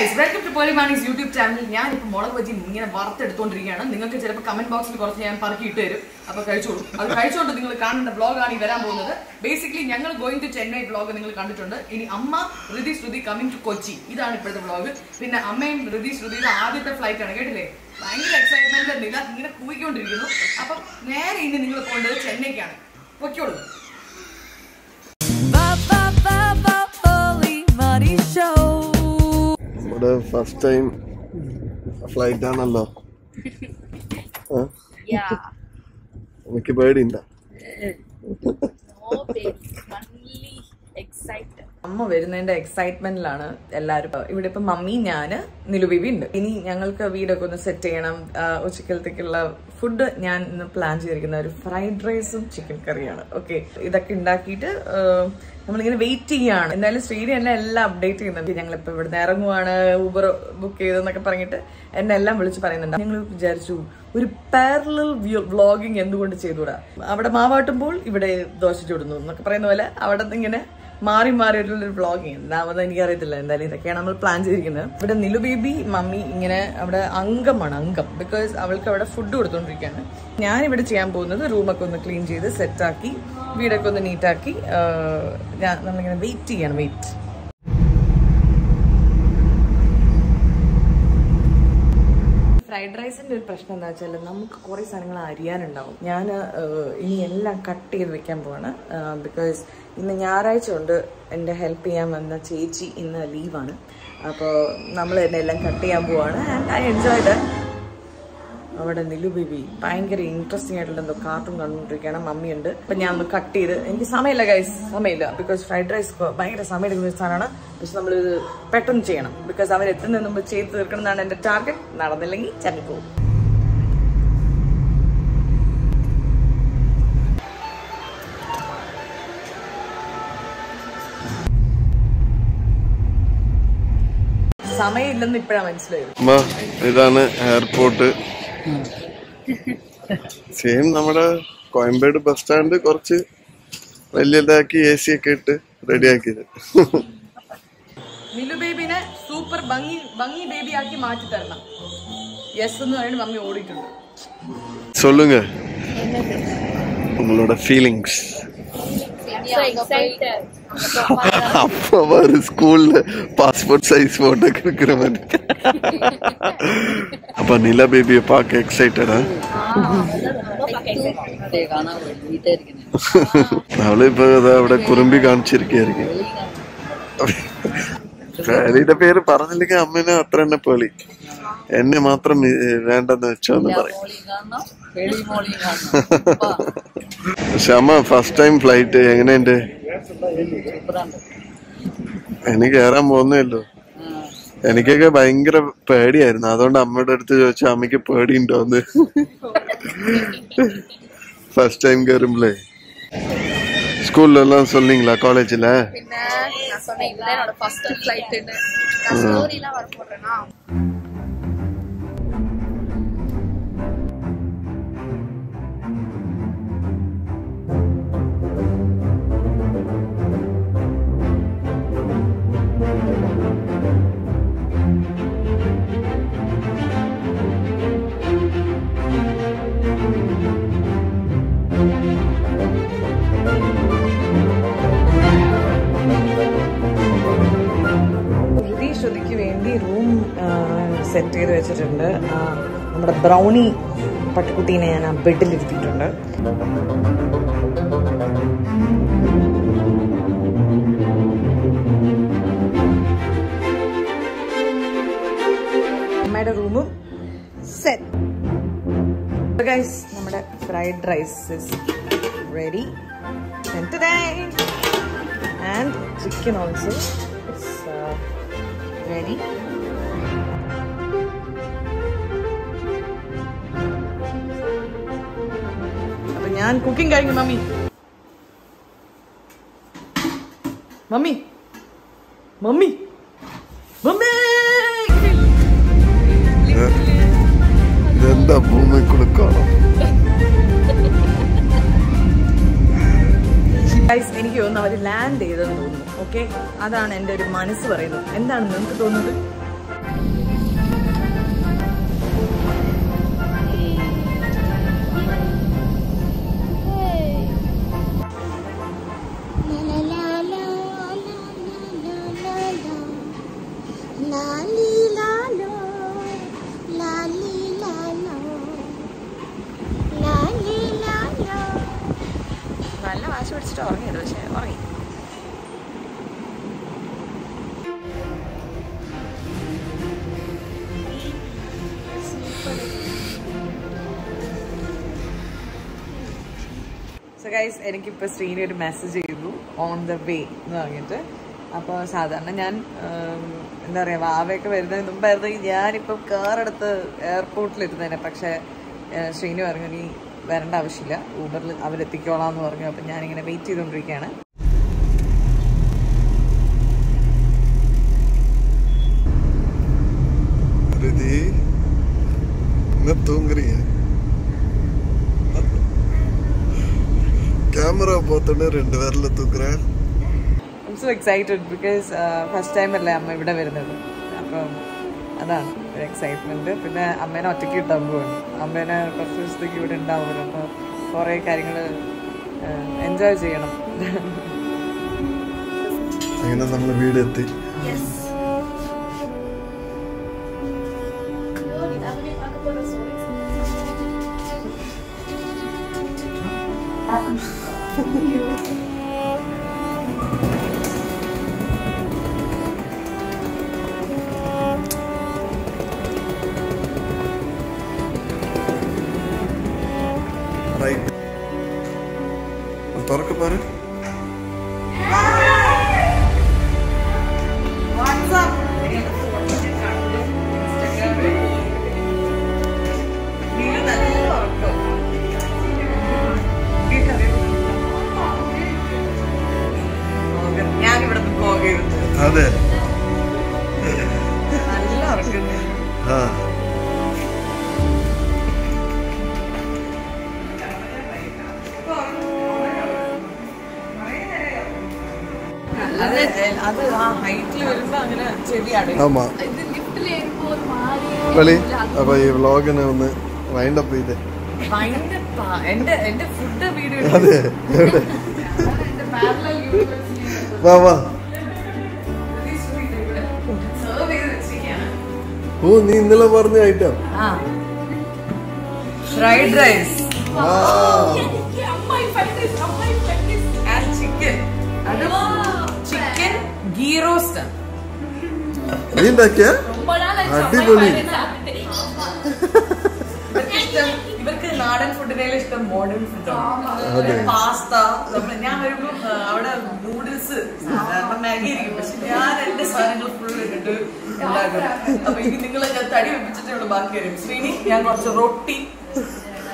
guys, welcome to Pearle Maaney's YouTube channel. I am going to show you how to do this. I am going to show you how to do this. I am going to show you how to do this. Basically, I am going to Chennai vlog. Amma, Ridhi, Shrudhi coming to Cochin. This is the vlog. Then Amma and Ridhi, Shrudhi are flight. I am excited. You are going to do this. So, you are going to Chennai. What do you do? First time flight down alone. Huh? Yeah. Mickey bird in that. No baby, only excited. Amma very excitement lana. Ellaru. Ivide mummy njan Nilu baby ind. Ini yangalka veeda konnu set cheyanam. Uchikalthekkulla food njan innu plan cheyirikkunna oru fried rice um chicken curry aanu. Okay. Idakke undakkite we are waiting for all updates. We are Uber book. We are parallel vlogging. We are vlogging. We are going to need to wait. Fried rice is a question. I am going to cut it because Nilu baby, very interesting the cartoon mummy and cut it. Because fried rice pattern because our the target, not the airport. Same, our Coimbatore bus stand is ready. AC kit ready. Nilu baby na super bangi baby aaki match tharna. Yes, no, and mummy odi tharna. Solunga. Our feelings. So excited. Our school passport size photo Vanilla baby park excited, huh? I'm going to go to the house. I was very happy. I was very first time going school or college? First time flight. Set brownie room set. So guys, fried rice is ready. And chicken also is ready. I am cooking, mummy. Mummy. Guys, I am going to land. Okay? That's why I am going to land. So guys, I have a message on the way. I'm so excited because first time I am here. That's the excitement. I'm going to take a I'm going to enjoy it. Yes. Amma. Really? Abba, you vlog and wind up with it. Wind up, end up food the video. Parallel universe. Mama. Who need the love item? Fried rice. Wow. And chicken. Chicken ghee roast. What is that? What is that? It's modern food. It's modern food. Pasta. I noodles. Guys, I'm going to get a ready made. I'm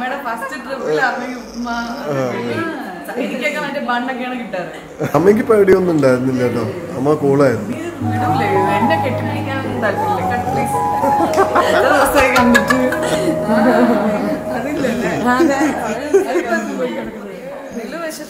at a faster trip. Same taste. How is the taste? Super. Ghee roast. There is ghee and chicken. This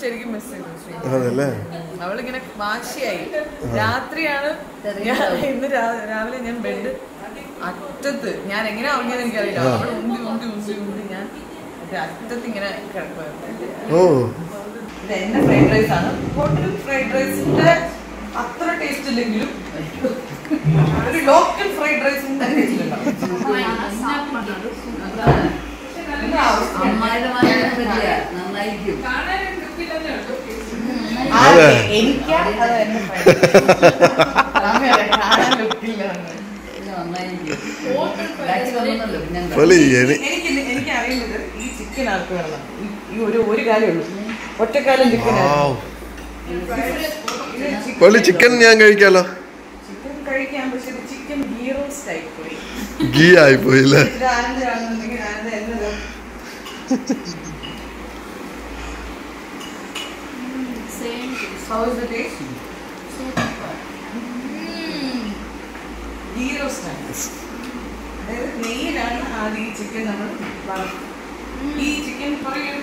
chicken curry is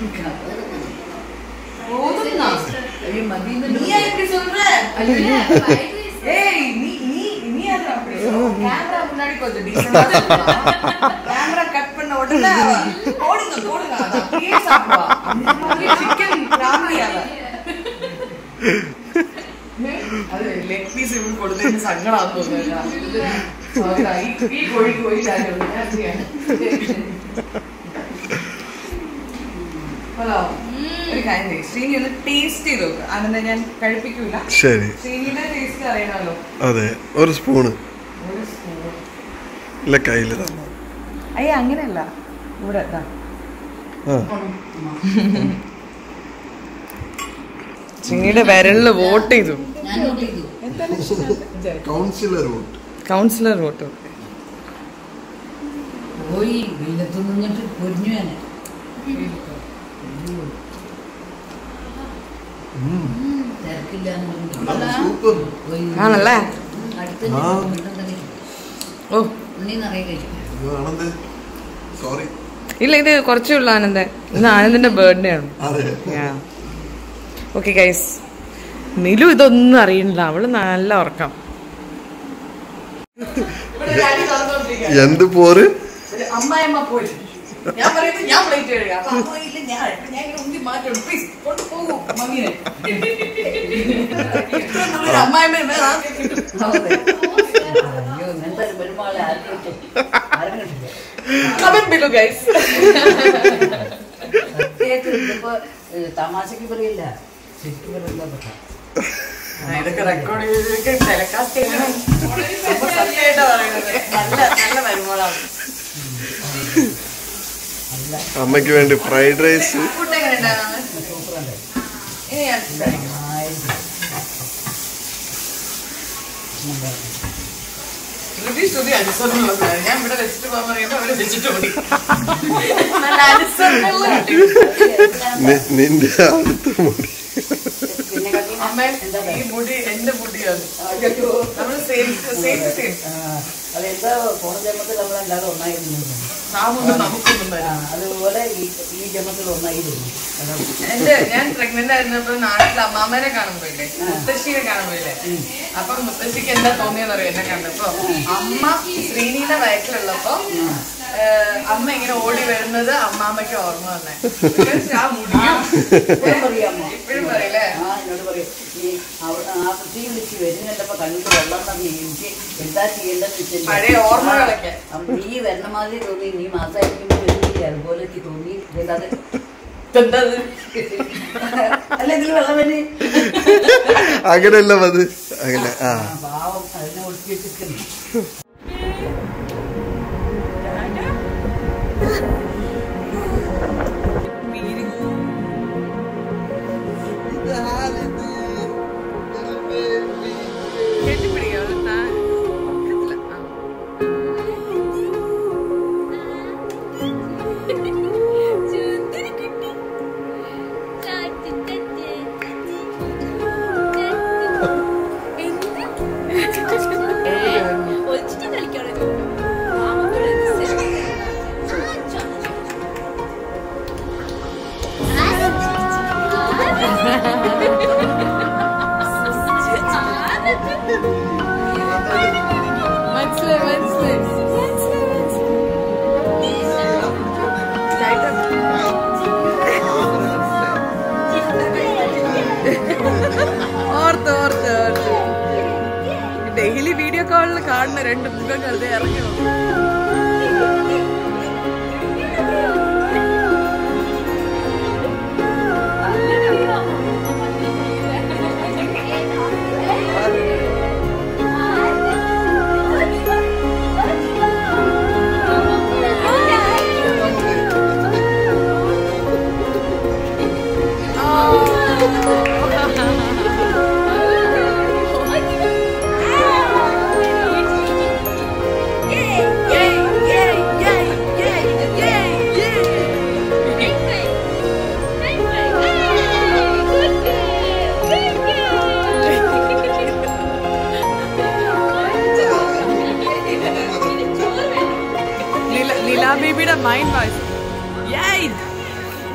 Councillor vote. Sorry. Okay, guys. Comment below, guys. I'm making fried rice. Mind voice. Yay!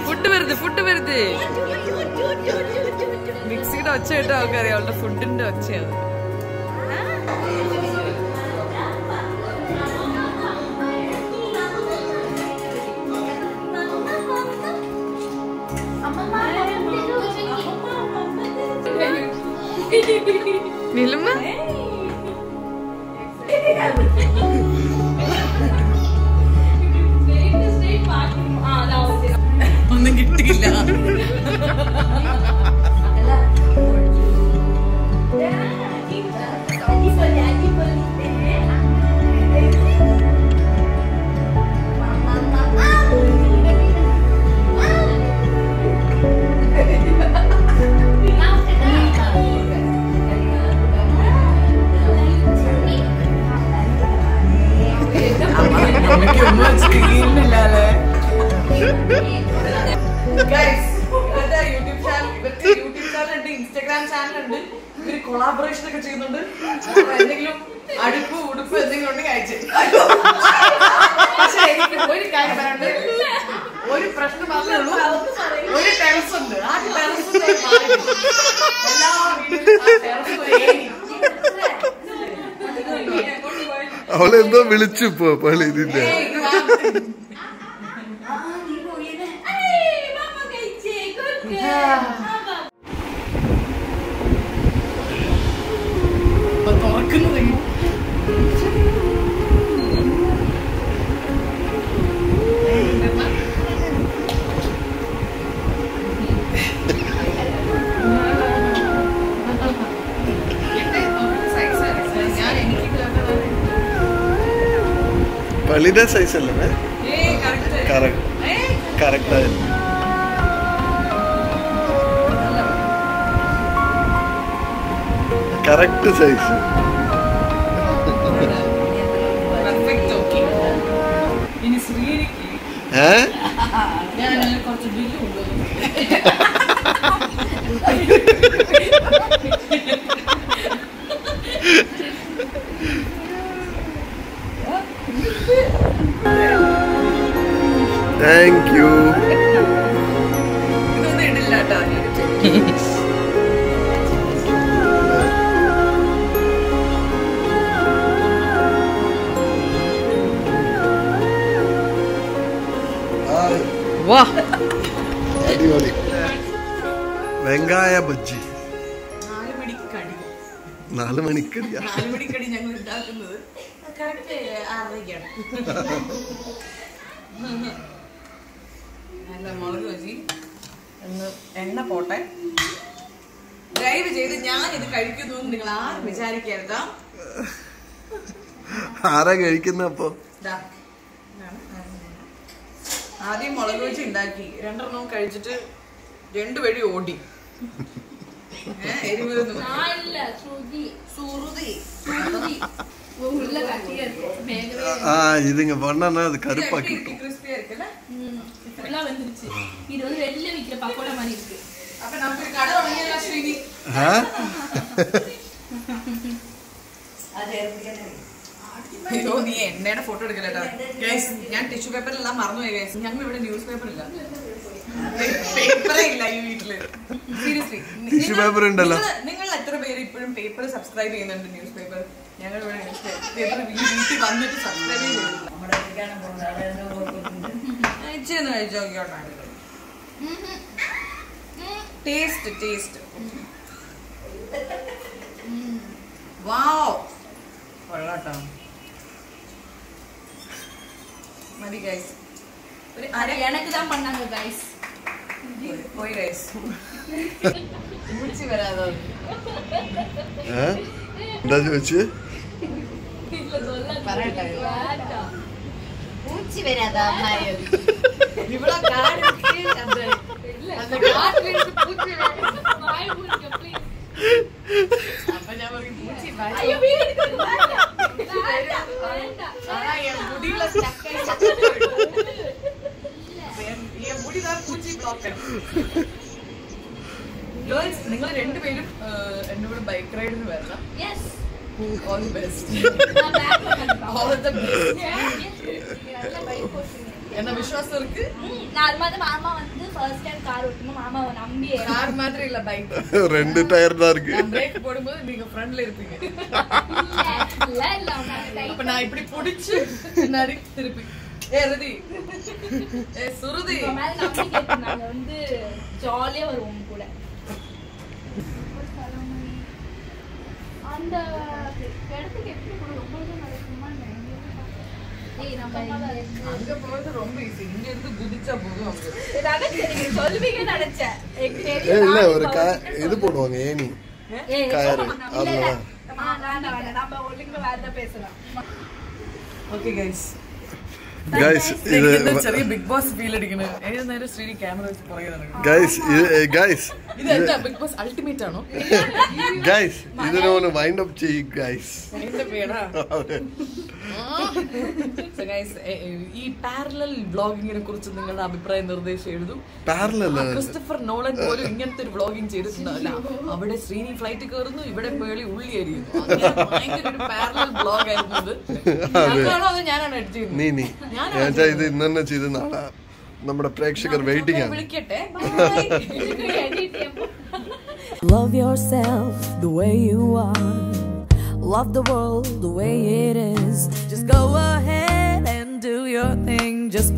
Put to the food verudhu mixi ide vachu etta avukari avulde food inde vachu Nilma? Guys, YouTube channel and Instagram channel and collaboration. Palida size is correct. Correct. Correct size. Perfect talking. It's really cute. Huh? Thank you. Wow! Adiyori. Vengaya bajji. 4 manikku kadi. 4 manikku kadiya. 4 manikku kadi njangal idaakunnathu. Correct 6 rayana. Alla molagu vachi. Enna potte. Drive cheythu njan idu kazhikkunu ningal aaru vicharikkarudha. Aara kazhikkunna appo? Da. I am going to go to the house. I am going to go to the I photo. Guys, I tissue paper. Guys. I have newspaper. Paper. Seriously. Tissue paper. You subscribe to the newspaper. Taste. Wow. Mari guys. Guys. Boy guys. Muchi varado. Ha? Daje muchi? Illa solla parata. Muchi varada Mario. Ivla card ki andre. Andre card ki muchi varada. Mai muchi please. Appa jamavi muchi vai. Ayo girls, you are bike ride. Yes. All the best. All the best. Yeah. Yes. என்ன விசுவாசம் இருக்கு நான் மாமா மாமா வந்து first time car ஓட்டும்போது மாமா நம்பி கார் மாதிரி இல்ல பைக் ரெண்டு டயர் தான் இருக்கு நான் பிரேக் போடும்போது நீங்க ஃப்ரண்ட்ல இருப்பீங்க இல்ல இல்ல அப்ப நான் இப்படி புடிச்சு நறுக்கி திருப்பி ஏறுதி ஏ சுருதி மாமா நம்பி கேக்குறாங்க வந்து ஜாலியா வருவோம் கூட அந்த இடத்துக்கு எப்படி போறது ரொம்பவே நடக்குமா ஏய் நம்ம அங்க போறது ரொம்ப ஈஸி இங்க இருந்து குதிச்சா போதும் அங்க நீங்க சொல்லுவீங்க நடச்சேன் இல்ல ஒரு இது போடுவாங்க ஏனி கயர் ஆமா நம்ம ஒழுங்கா வேற பேசலாம் ஓகே गाइस गाइस இது சரி பிக் பாஸ் ஃபீல் அடிக்குது ஏன் நேரா ஸ்ரீனி கேமரா வச்சு போறே நடக்கு गाइस இது என்ன பிக் பாஸ் அல்டிமேட் ஆனோ गाइस இது ஒரு வைண்ட் அப் செய் गाइस வைண்ட் அப் ஏடா So guys, ಈ parallel vlogging നെ കുറിച്ച് നിങ്ങളുടെ അഭിപ്രായ നിർദ്ദേശം എഴുതും. Parallel Christopher Nolan പോലും ഇങ്ങനത്തെ ഒരു vlogging ചെയ്തിട്ടുണ്ടല്ല. അവിടെ ശ്രീനി ഫ്ലൈറ്റ് കേറുന്നു, ഇവിടെ പേളി ഉള്ളി എരിയുന്നു. അങ്ങനെ ഭയങ്കര ഒരു parallel vlog ആയിരുന്നു ഇത്. അതാണോ അത് ഞാനാണ് എഡിറ്റ് ചെയ്തത്. നീ. ഞാൻ ചെയ്ത് ഇന്നെ ചെയ്ത് നാളെ നമ്മുടെ പ്രേക്ഷകർ വെയിറ്റിംഗ് ആണ്. വിളിക്കട്ടെ. Love yourself the way you are. Love the world the way it is Just go ahead and do your thing just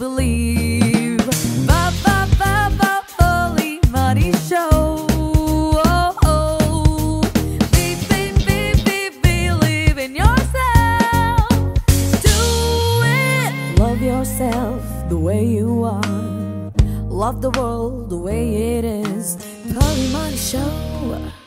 believe Ba ba ba ba Pearle Maaney show oh, oh. Be, be believe in yourself Do it Love yourself the way you are Love the world the way it is Pearle Maaney show